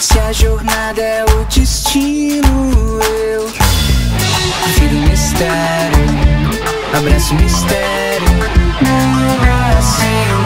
Se a jornada é o destino, eu vivo o mistério, abraço o mistério, não é assim.